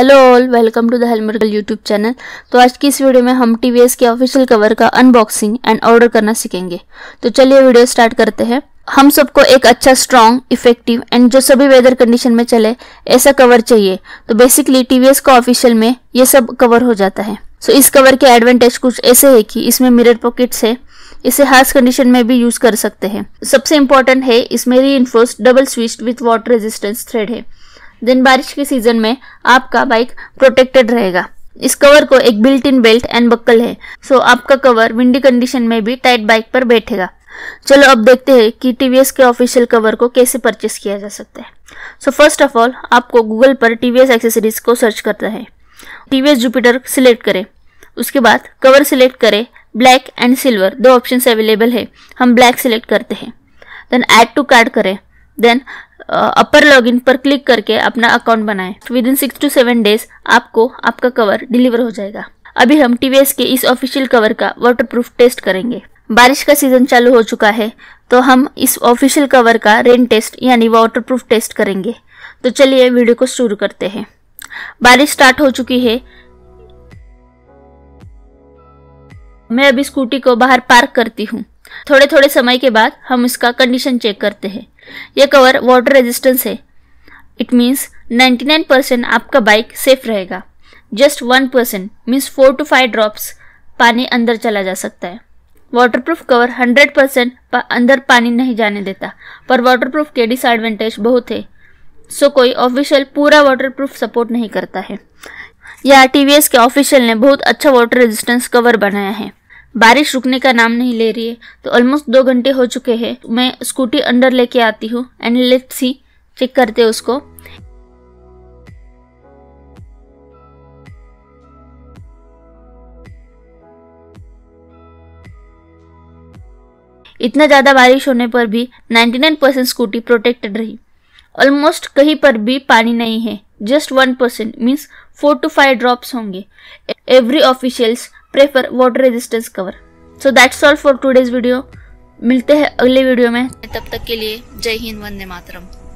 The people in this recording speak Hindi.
Hello all, welcome to the helmet girl YouTube channel. तो आज की इस वीडियो में हम TVS के ऑफिशियल कवर का अनबॉक्सिंग एंड ऑर्डर करना सीखेंगे। तो चलिए वीडियो स्टार्ट करते हैं। हम सबको एक अच्छा, स्ट्रॉन्ग, इफेक्टिव एंड जो सभी वेदर कंडीशन में चले ऐसा कवर चाहिए। तो बेसिकली TVS का ऑफिशियल में ये सब कवर हो जाता है। सो इस कवर के एडवांटेज कुछ ऐसे है कि इसमें मिरर पॉकेट्स है, इसे हार्श कंडीशन में भी यूज कर सकते हैं। सबसे इम्पोर्टेंट है इसमें reinforced double switch with water resistance thread है। दिन बारिश के सीजन में आपका बाइक प्रोटेक्टेड रहेगा। इस कवर को एक built in belt and buckle है, सो आपका कवर विंडी कंडीशन में भी टाइट बाइक पर बैठेगा। चलो अब देखते हैं कि TVS के ऑफिशियल कवर को कैसे परचेस किया जा सकता है। सो फर्स्ट ऑफ ऑल आपको गूगल पर TVS एक्सेसरीज को सर्च करना है। TVS जुपिटर सिलेक्ट करें, उसके बाद कवर सिलेक्ट करें। ब्लैक एंड सिल्वर दो ऑप्शन अवेलेबल है, हम ब्लैक सिलेक्ट करते हैं। देन ऐड टू कार्ड करें, देन अपर लॉगिन पर क्लिक करके अपना अकाउंट बनाएं। विदिन 6 to 7 डेज आपको आपका कवर डिलीवर हो जाएगा। अभी हम TVS के इस ऑफिशियल कवर का वाटरप्रूफ टेस्ट करेंगे। बारिश का सीजन चालू हो चुका है, तो हम इस ऑफिशियल कवर का रेन टेस्ट यानी वाटरप्रूफ टेस्ट करेंगे। तो चलिए वीडियो को शुरू करते हैं। बारिश स्टार्ट हो चुकी है। मैं अभी स्कूटी को बाहर पार्क करती हूँ। थोड़े थोड़े समय के बाद हम इसका कंडीशन चेक करते हैं। यह कवर वाटर रेजिस्टेंस है। इट मीन्स 99% आपका बाइक सेफ रहेगा। जस्ट 1% मीन्स 4 to 5 ड्रॉप्स पानी अंदर चला जा सकता है। वाटरप्रूफ कवर 100% अंदर पानी नहीं जाने देता, पर वाटरप्रूफ के डिसएडवांटेज बहुत है। सो कोई ऑफिशियल पूरा वाटरप्रूफ सपोर्ट नहीं करता है। यह TVS के ऑफिशियल ने बहुत अच्छा वाटर रेजिस्टेंस कवर बनाया है। बारिश रुकने का नाम नहीं ले रही है। तो ऑलमोस्ट 2 घंटे हो चुके हैं। मैं स्कूटी अंदर लेके आती हूँ एंड लेट्स सी, चेक करते हैं उसको। इतना ज़्यादा बारिश होने पर भी 99% स्कूटी प्रोटेक्टेड रही। ऑलमोस्ट कहीं पर भी पानी नहीं है। जस्ट 1% मीन्स 4 to 5 ड्रॉप्स होंगे। Every officials prefer water resistance cover. So that's all for today's video. मिलते हैं अगले वीडियो में, तब तक के लिए जय हिंद, वंदे मातरम।